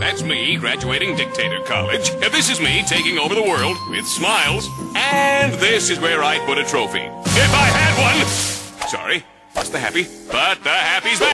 That's me graduating Dictator College, and this is me taking over the world with smiles, and this is where I'd put a trophy. If I had one! Sorry, that's the happy, but the happy's back.